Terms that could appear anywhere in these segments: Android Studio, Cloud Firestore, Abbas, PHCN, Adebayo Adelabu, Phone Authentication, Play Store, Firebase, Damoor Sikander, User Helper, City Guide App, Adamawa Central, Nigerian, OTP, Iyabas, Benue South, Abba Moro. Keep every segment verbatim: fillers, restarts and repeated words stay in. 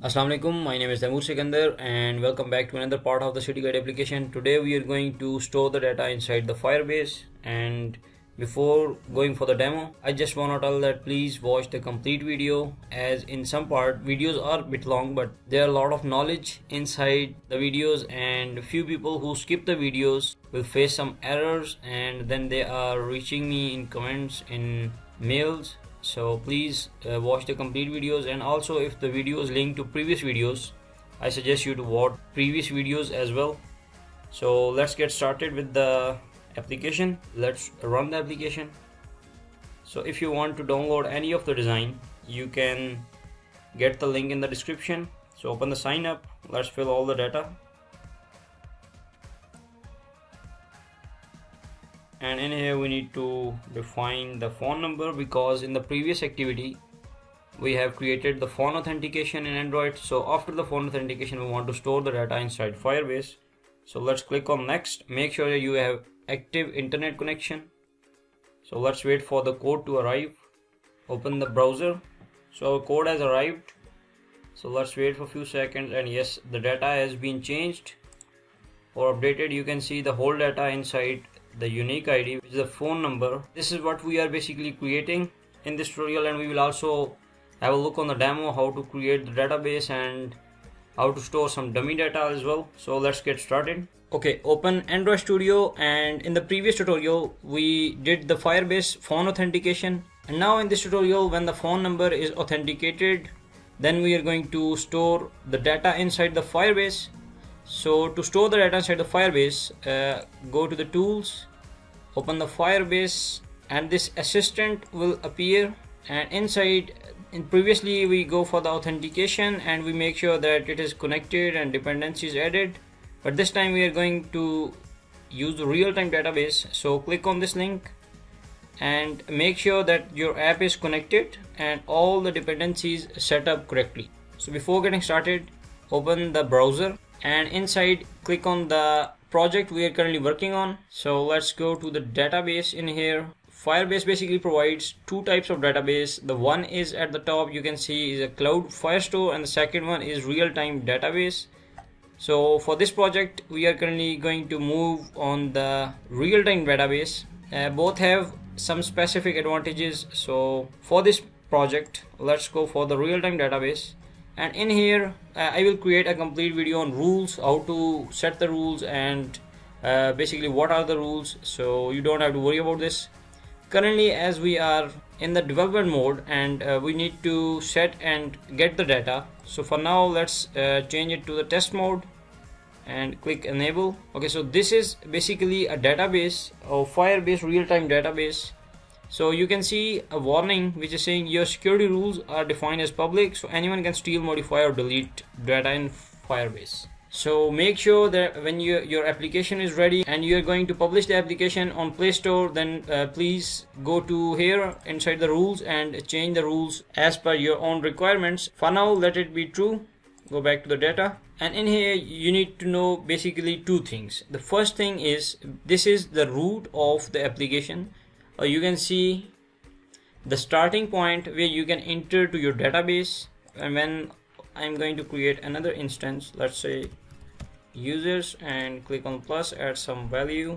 Assalamu alaikum, my name is Damoor Sikander and welcome back to another part of the City Guide application. Today we are going to store the data inside the Firebase, and before going for the demo I just want to tell that please watch the complete video, as in some part videos are a bit long but there are a lot of knowledge inside the videos, and few people who skip the videos will face some errors and then they are reaching me in comments, in mails. So please uh, watch the complete videos, and also if the video is linked to previous videos I suggest you to watch previous videos as well. So let's get started with the application. Let's run the application. So if you want to download any of the design you can get the link in the description. So open the sign up. Let's fill all the data, and in here we need to define the phone number, because in the previous activity we have created the phone authentication in Android. So after the phone authentication we want to store the data inside Firebase. So let's click on next. Make sure that you have active internet connection. So let's wait for the code to arrive. Open the browser. So our code has arrived. So let's wait for a few seconds, and yes, the data has been changed or updated. You can see the whole data inside the unique I D, which is the phone number. This is what we are basically creating in this tutorial, and we will also have a look on the demo how to create the database and how to store some dummy data as well. So let's get started. Okay, open Android Studio, and in the previous tutorial we did the Firebase phone authentication, and now in this tutorial when the phone number is authenticated then we are going to store the data inside the Firebase. So to store the data inside the Firebase, uh, go to the tools, open the Firebase, and this assistant will appear, and inside in previously we go for the authentication and we make sure that it is connected and dependencies added, but this time we are going to use the real-time database. So click on this link and make sure that your app is connected and all the dependencies set up correctly. So before getting started, open the browser, and inside click on the project we are currently working on. So let's go to the database. In here Firebase basically provides two types of database. The one is at the top you can see is a Cloud Firestore, and the second one is real-time database. So for this project we are currently going to move on the real-time database. Uh, both have some specific advantages, so for this project let's go for the real-time database. And in here uh, I will create a complete video on rules, how to set the rules, and uh, basically what are the rules, so you don't have to worry about this. Currently as we are in the development mode and uh, we need to set and get the data, so for now let's uh, change it to the test mode and click enable. Okay, so this is basically a database or Firebase real-time database. So you can see a warning which is saying your security rules are defined as public, so anyone can steal, modify or delete data in Firebase. So make sure that when you, your application is ready and you are going to publish the application on Play Store, then uh, please go to here inside the rules and change the rules as per your own requirements. For now let it be true. Go back to the data, and in here you need to know basically two things. The first thing is this is the root of the application. Uh, you can see the starting point where you can enter to your database, and when I'm going to create another instance, let's say users, and click on plus, add some value,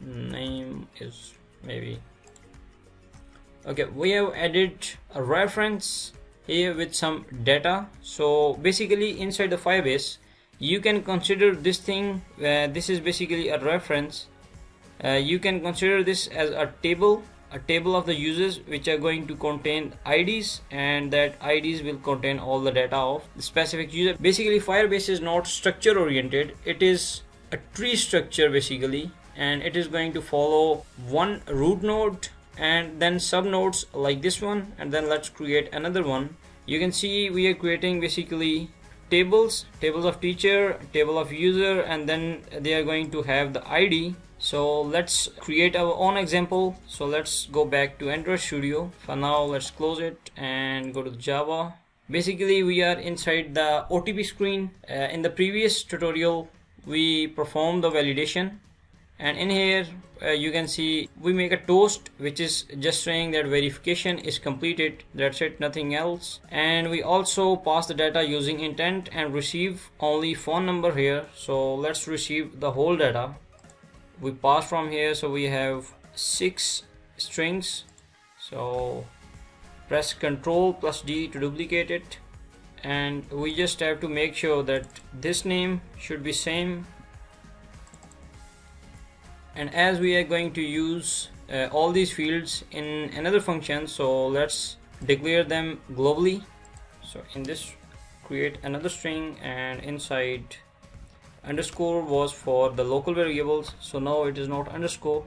name is maybe okay. We have added a reference here with some data. So basically inside the Firebase you can consider this thing, uh, this is basically a reference. Uh, you can consider this as a table, a table of the users which are going to contain I Ds, and that I Ds will contain all the data of the specific user. Basically Firebase is not structure oriented, it is a tree structure basically, and it is going to follow one root node and then sub nodes like this one, and then let's create another one. You can see we are creating basically tables, tables of teacher, table of user, and then they are going to have the I D. So let's create our own example. So let's go back to Android Studio. For now let's close it and go to Java. Basically we are inside the O T P screen. Uh, in the previous tutorial we performed the validation, And in here uh, you can see we make a toast which is just saying that verification is completed, that's it, nothing else. And we also pass the data using intent and receive only phone number here. So let's receive the whole data. We pass from here, so we have six strings. So press Ctrl plus D to duplicate it, and we just have to make sure that this name should be same. And as we are going to use uh, all these fields in another function, so let's declare them globally. So in this, create another string, and inside underscore was for the local variables, so now it is not underscore.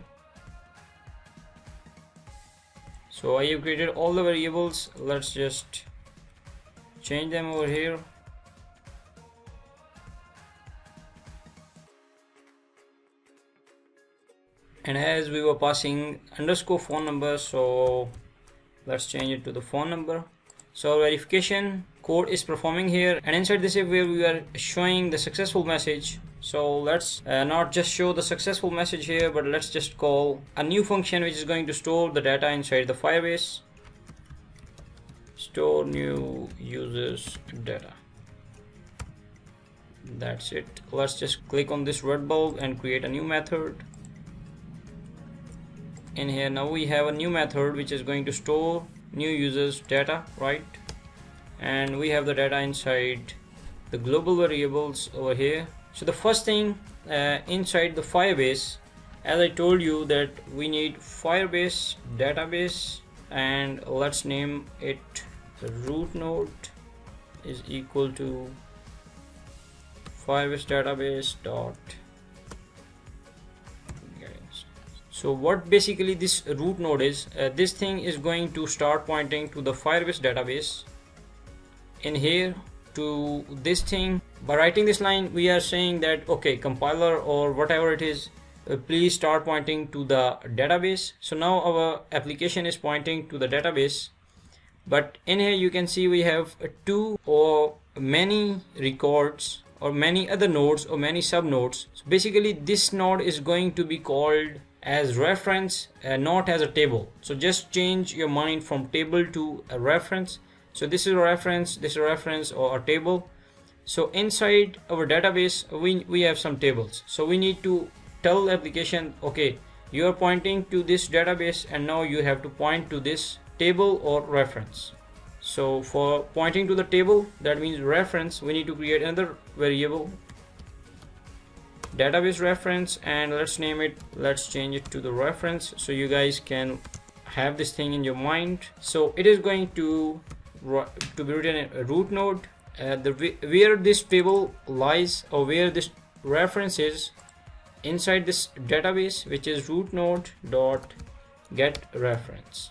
So I have created all the variables. Let's just change them over here. And as we were passing underscore phone number, so let's change it to the phone number. So verification code is performing here, and inside this if where we are showing the successful message. So let's uh, not just show the successful message here, but let's just call a new function which is going to store the data inside the Firebase. Store new users data. That's it. Let's just click on this red bulb and create a new method. In here now we have a new method which is going to store new users data, right? And we have the data inside the global variables over here. So the first thing uh, inside the Firebase, as I told you, that we need Firebase database, and let's name it the root node is equal to Firebase database dot. So what basically this root node is, uh, this thing is going to start pointing to the Firebase database. In here to this thing, by writing this line we are saying that okay, compiler or whatever it is, uh, please start pointing to the database. So now our application is pointing to the database, but in here you can see we have uh, two or many records or many other nodes or many sub nodes. So basically this node is going to be called as reference, uh, not as a table. So just change your mind from table to a reference. So this is a reference, this is a reference or a table. So inside our database we, we have some tables. So we need to tell the application, okay, you are pointing to this database and now you have to point to this table or reference. So for pointing to the table, that means reference, we need to create another variable, database reference, and let's name it, let's change it to the reference, so you guys can have this thing in your mind. So it is going to to be written a root node, uh, the where this table lies or where this reference is inside this database, which is root node dot get reference.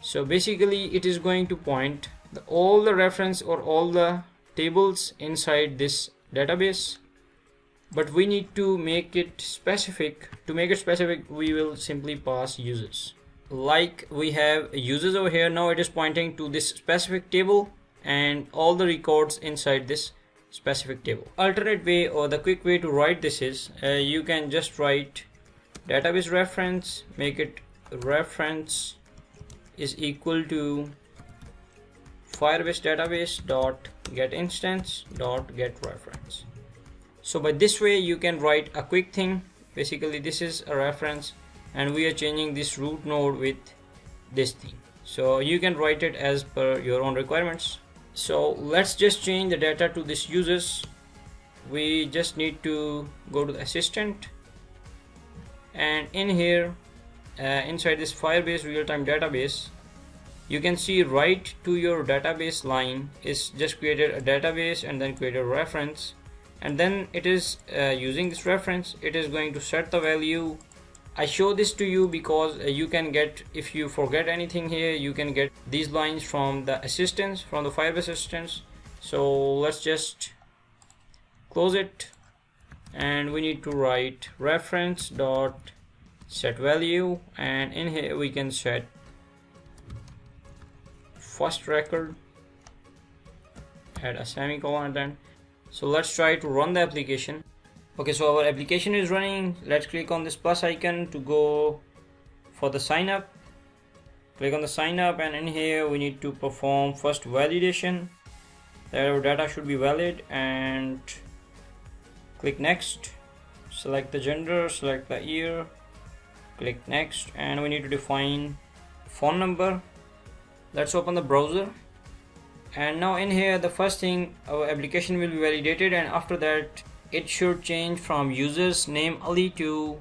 So basically it is going to point the, all the reference or all the tables inside this database, but we need to make it specific. To make it specific we will simply pass users. Like we have users over here, now it is pointing to this specific table and all the records inside this specific table. Alternate way or the quick way to write this is uh, you can just write database reference, make it reference is equal to Firebase database dot get instance dot get reference. So by this way you can write a quick thing. Basically this is a reference and we are changing this root node with this thing. So you can write it as per your own requirements. So let's just change the data to this users. We just need to go to the assistant, and in here uh, inside this Firebase real-time database you can see write to your database line is just created a database and then create a reference. And then it is uh, using this reference, it is going to set the value. I show this to you because uh, you can get, if you forget anything here, you can get these lines from the assistants, from the Firebase assistants. So let's just close it, and we need to write reference dot set value, and in here we can set first record, add a semicolon, and then so let's try to run the application. Okay, so our application is running. Let's click on this plus icon to go for the sign up. Click on the sign up, and in here we need to perform first validation that our data should be valid, and click next. Select the gender, select the year, click next, and we need to define phone number. Let's open the browser, and now in here the first thing, our application will be validated, and after that it should change from user's name Ali to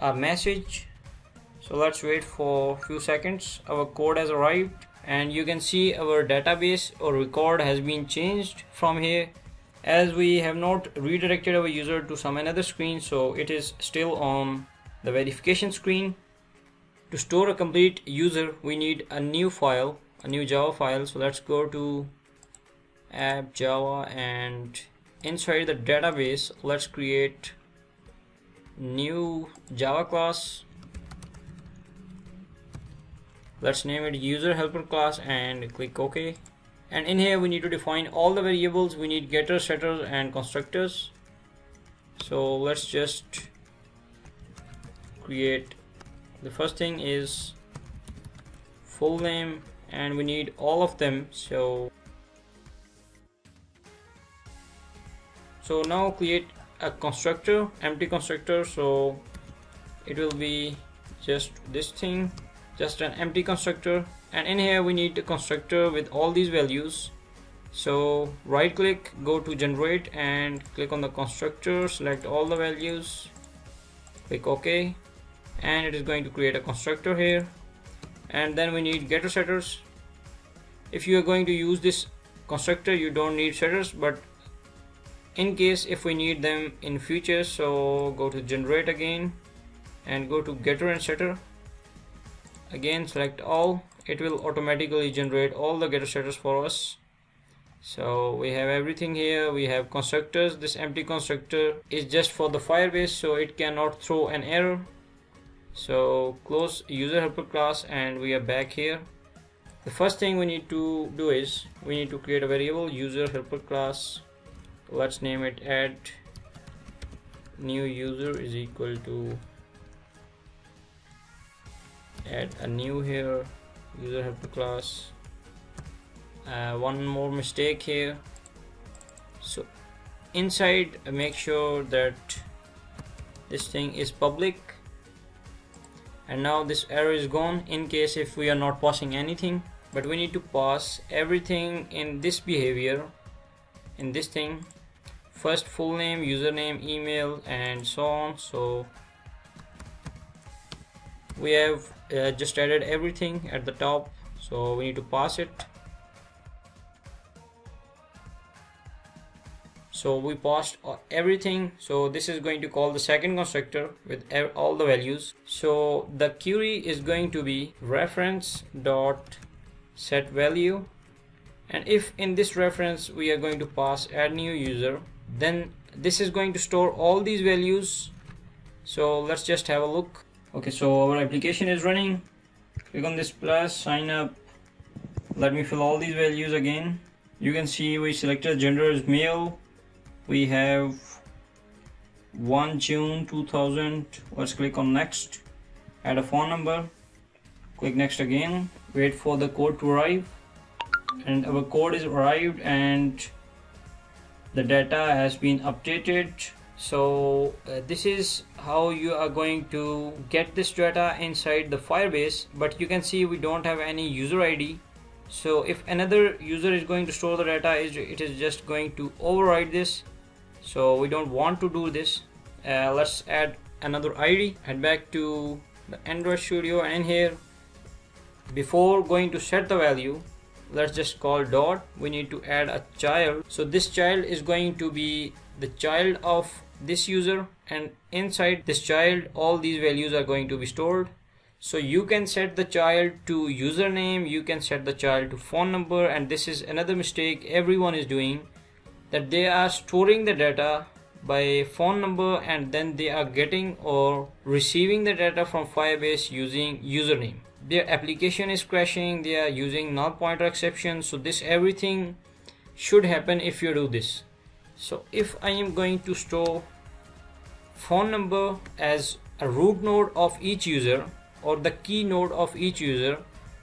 a message. So let's wait for a few seconds. Our code has arrived, and you can see our database or record has been changed from here, as we have not redirected our user to some another screen, so it is still on the verification screen. To store a complete user, we need a new file, a new Java file. So let's go to app Java, and inside the database let's create new Java class. Let's name it User Helper class and click OK. And in here we need to define all the variables. We need getters, setters, and constructors. So let's just create. The first thing is full name, and we need all of them. So so now create a constructor, empty constructor. So it will be just this thing, just an empty constructor. And in here we need a constructor with all these values. So right click, go to generate, and click on the constructor, select all the values, click OK, and it is going to create a constructor here. And then we need getter, setters. If you are going to use this constructor, you don't need setters, but in case if we need them in future, so go to generate again and go to getter and setter. Again select all. It will automatically generate all the getter, setters for us. So we have everything here. We have constructors. This empty constructor is just for the Firebase, so it cannot throw an error. So close User Helper class, and we are back here. The first thing we need to do is we need to create a variable, User Helper class. Let's name it add new user is equal to, add a new here, User Helper class. Uh, one more mistake here. So inside, make sure that this thing is public. And now this error is gone in case if we are not passing anything, but we need to pass everything in this behavior, in this thing. First full name, username, email, and so on. So we have uh, just added everything at the top, so we need to pass it. So we passed everything. So this is going to call the second constructor with all the values. So the query is going to be reference dot set value, and if in this reference we are going to pass add new user, then this is going to store all these values. So let's just have a look. Okay, so our application is running. Click on this plus sign up. Let me fill all these values again. You can see we selected gender as male. We have one June two thousand. Let's click on next. Add a phone number. Click next again. Wait for the code to arrive. And our code is arrived, and the data has been updated. So uh, this is how you are going to get this data inside the Firebase. But you can see we don't have any user I D. So if another user is going to store the data, it is just going to override this. So we don't want to do this. Uh, let's add another I D. Head back to the Android Studio, and in here, before going to set the value, let's just call dot. We need to add a child. So this child is going to be the child of this user, and inside this child, all these values are going to be stored. So you can set the child to username, you can set the child to phone number, and this is another mistake everyone is doing, that they are storing the data by phone number, and then they are getting or receiving the data from Firebase using username. Their application is crashing, they are using null pointer exception. So this everything should happen if you do this. So if I am going to store phone number as a root node of each user or the key node of each user,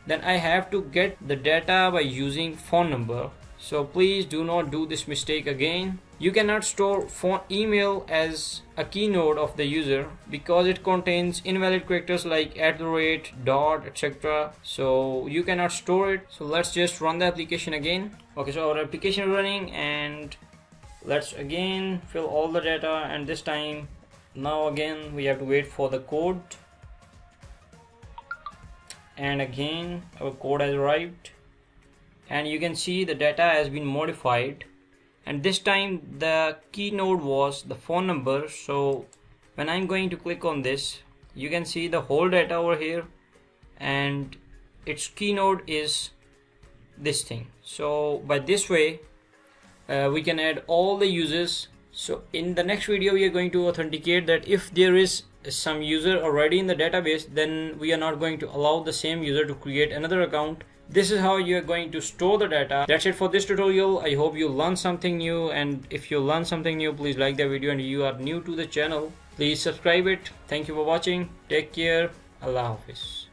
then I have to get the data by using phone number. So please do not do this mistake again. You cannot store phone email as a key node of the user because it contains invalid characters like at the rate, dot, et cetera. So you cannot store it. So let's just run the application again. Okay, so our application is running, and let's again fill all the data, and this time now again we have to wait for the code. And again our code has arrived, and you can see the data has been modified, and this time the key node was the phone number. So when I'm going to click on this, you can see the whole data over here, and its key node is this thing. So by this way uh, we can add all the users. So in the next video we are going to authenticate that if there is some user already in the database, then we are not going to allow the same user to create another account. This is how you are going to store the data. That's it for this tutorial. I hope you learned something new, and if you learned something new, please like the video, and if you are new to the channel, please subscribe it. Thank you for watching. Take care. Allah Hafiz.